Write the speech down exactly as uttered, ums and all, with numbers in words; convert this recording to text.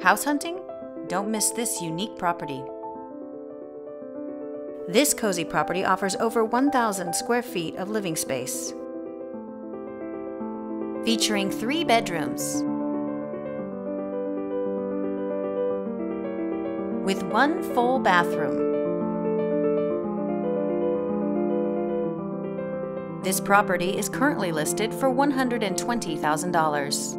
House hunting? Don't miss this unique property. This cozy property offers over one thousand square feet of living space, featuring three bedrooms with one full bathroom. This property is currently listed for one hundred twenty thousand dollars.